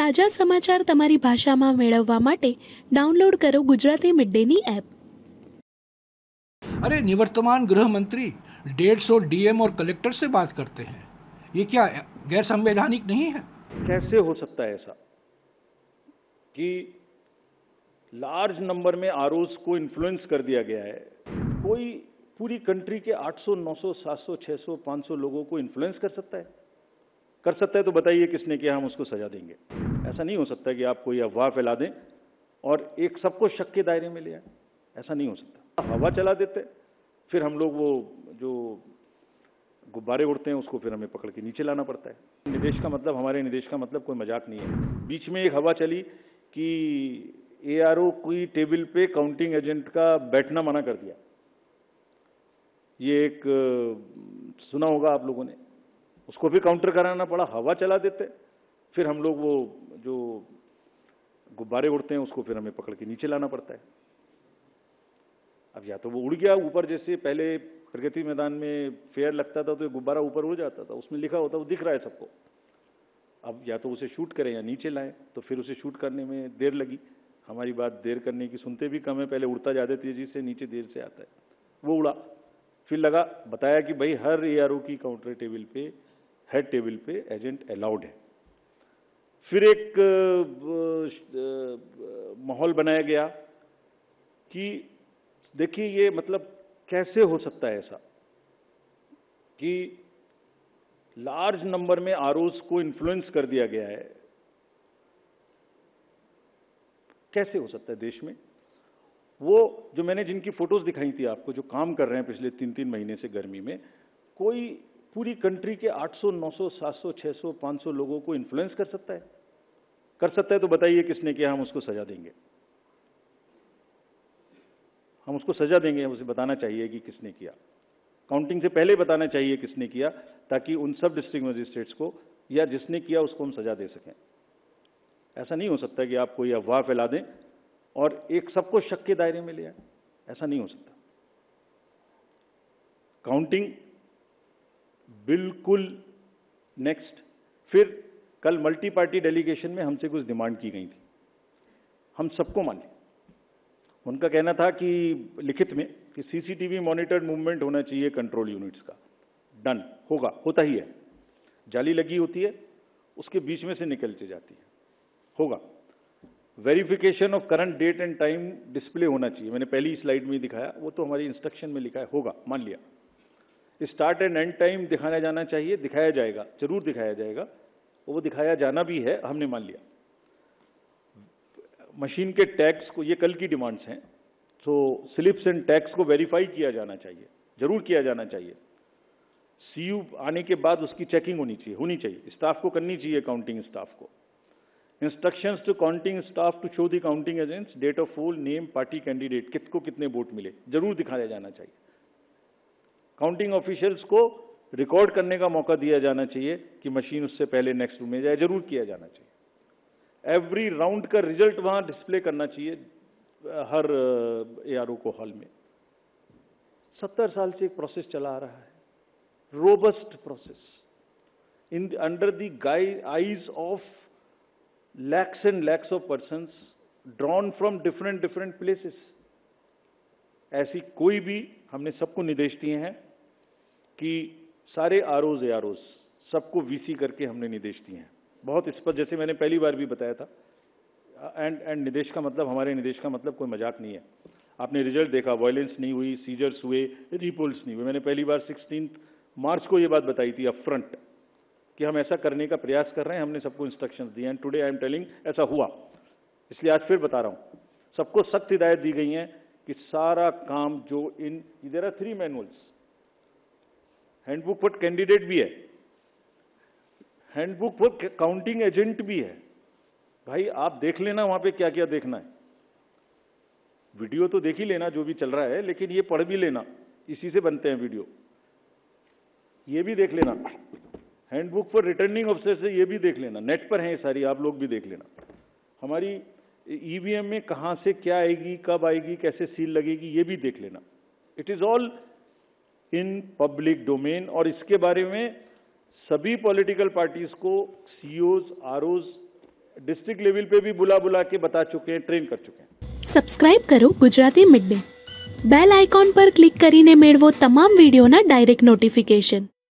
ताजा समाचार तमारी भाषा में मेळववा माटे डाउनलॉड करो गुजराती मिडडे नी ऐप। अरे निवर्तमान गृह मंत्री 150 डीएम और कलेक्टर से बात करते हैं, ये क्या गैर संवैधानिक नहीं है? कैसे हो सकता है ऐसा कि लार्ज नंबर में आरओज को इन्फ्लुएंस कर दिया गया है? कोई पूरी कंट्री के 800, 900, 700, 600, 500 लोगों को इन्फ्लुएंस कर सकता है? कर सकता है तो बताइए किसने किया, हम उसको सजा देंगे। ऐसा नहीं हो सकता कि आप कोई अफवाह फैला दें और एक सबको शक के दायरे में ले आए, ऐसा नहीं हो सकता। हवा चला देते फिर हम लोग वो जो गुब्बारे उड़ते हैं उसको फिर हमें पकड़ के नीचे लाना पड़ता है। निदेश का मतलब, हमारे निदेश का मतलब कोई मजाक नहीं है। बीच में एक हवा चली कि एआरओ की टेबल पे काउंटिंग एजेंट का बैठना मना कर दिया, ये एक सुना होगा आप लोगों ने, उसको भी काउंटर कराना पड़ा। हवा चला देते फिर हम लोग वो जो गुब्बारे उड़ते हैं उसको फिर हमें पकड़ के नीचे लाना पड़ता है। अब या तो वो उड़ गया ऊपर, जैसे पहले प्रगति मैदान में फेयर लगता था तो ये गुब्बारा ऊपर उड़ जाता था, उसमें लिखा होता वो दिख रहा है सबको। अब या तो उसे शूट करें या नीचे लाएं, तो फिर उसे शूट करने में देर लगी। हमारी बात देर करने की सुनते भी कम है, पहले उड़ता ज़्यादा तेजी से, नीचे देर से आता है। वो उड़ा, फिर लगा, बताया कि भाई हर एआरओ की काउंटर टेबल पे, हेड टेबल पे एजेंट अलाउड है। फिर एक माहौल बनाया गया कि देखिए ये मतलब कैसे हो सकता है ऐसा कि लार्ज नंबर में आरओज को इन्फ्लुएंस कर दिया गया है? कैसे हो सकता है देश में? वो जो मैंने जिनकी फोटोज दिखाई थी आपको, जो काम कर रहे हैं पिछले 3-3 महीने से गर्मी में, कोई पूरी कंट्री के 800, 900, 700, 600, 500 लोगों को इन्फ्लुएंस कर सकता है? कर सकता है तो बताइए किसने किया, हम उसको सजा देंगे। हम उसको सजा देंगे, उसे बताना चाहिए कि किसने किया, काउंटिंग से पहले बताना चाहिए किसने किया, ताकि उन सब डिस्ट्रिक्ट मजिस्ट्रेट्स को या जिसने किया उसको हम सजा दे सकें। ऐसा नहीं हो सकता कि आप कोई अफवाह फैला दें और एक सबको शक के दायरे में ले आए, ऐसा नहीं हो सकता। काउंटिंग बिल्कुल नेक्स्ट। फिर कल मल्टी पार्टी डेलीगेशन में हमसे कुछ डिमांड की गई थी, हम सबको माने। उनका कहना था कि लिखित में कि सीसीटीवी मॉनिटर्ड मूवमेंट होना चाहिए कंट्रोल यूनिट्स का। डन, होगा, होता ही है। जाली लगी होती है, उसके बीच में से निकलती जाती है, होगा। Verification of current date and time display होना चाहिए, मैंने पहली स्लाइड में दिखाया, वो तो हमारी इंस्ट्रक्शन में लिखा है, होगा, मान लिया। स्टार्ट एंड एंड टाइम दिखाया जाना चाहिए, दिखाया जाएगा, जरूर दिखाया जाएगा, वो दिखाया जाना भी है, हमने मान लिया। मशीन के टैग्स को, ये कल की डिमांड्स हैं, तो स्लिप्स एंड टैग्स को वेरीफाई किया जाना चाहिए, जरूर किया जाना चाहिए। सीयू आने के बाद उसकी चेकिंग होनी चाहिए, स्टाफ को करनी चाहिए, काउंटिंग स्टाफ को। Instructions to counting staff to show the counting agents, date of poll, name, party candidate, किसको कितने वोट मिले, जरूर दिखाया जाना चाहिए। काउंटिंग ऑफिशियल्स को रिकॉर्ड करने का मौका दिया जाना चाहिए कि मशीन उससे पहले नेक्स्ट रूम में जाए, जरूर किया जाना चाहिए। एवरी राउंड का रिजल्ट वहां डिस्प्ले करना चाहिए हर एआरओ को हॉल में। 70 साल से एक प्रोसेस चला आ रहा है, robust process, in under the eyes of lakhs and lakhs of persons drawn from different places। ऐसी कोई भी, हमने सबको निर्देश दिए हैं कि सारे आरओज एआरओज सबको वीसी करके हमने निर्देश दिए हैं बहुत स्पष्ट, जैसे मैंने पहली बार भी बताया था। एंड निर्देश का मतलब, हमारे निर्देश का मतलब कोई मजाक नहीं है। आपने रिजल्ट देखा, वायलेंस नहीं हुई, सीजर्स हुए, रिपोल्स नहीं हुए। मैंने पहली बार 16 मार्च को ये बात बताई थी अपफ्रंट कि हम ऐसा करने का प्रयास कर रहे हैं, हमने सबको इंस्ट्रक्शंस दिए हैं। टुडे आई एम टेलिंग ऐसा हुआ, इसलिए आज फिर बता रहा हूं, सबको सख्त हिदायत दी गई हैं कि सारा काम जो इन, there are 3 manuals, handbook for candidate भी है, हैंडबुक फॉर काउंटिंग एजेंट भी है। भाई आप देख लेना वहां पे क्या क्या देखना है, वीडियो तो देख ही लेना जो भी चल रहा है, लेकिन ये पढ़ भी लेना, इसी से बनते हैं वीडियो। ये भी देख लेना, हैंडबुक फॉर रिटर्निंग ऑफिसर से ये भी देख लेना, नेट पर है ये सारी, आप लोग भी देख लेना। हमारी ईवीएम में कहाँ से क्या आएगी, कब आएगी, कैसे सील लगेगी, ये भी देख लेना। It is all in public domain. और इसके बारे में सभी पॉलिटिकल पार्टीज को सीईओज, आरओज, डिस्ट्रिक्ट लेवल पे भी बुला बुला के बता चुके हैं, ट्रेन कर चुके हैं। सब्सक्राइब करो Gujarati mid day, bell icon पर क्लिक करीने मेळवो तमाम वीडियोना डायरेक्ट नोटिफिकेशन।